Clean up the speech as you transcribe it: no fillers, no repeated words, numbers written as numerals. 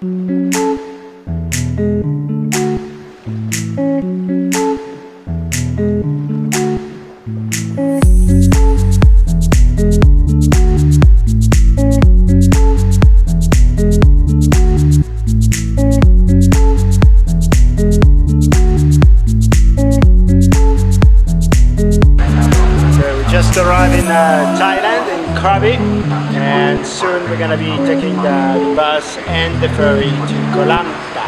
Arrive in Thailand, in Krabi, and soon we're going to be taking the bus and the ferry to Ko Lanta.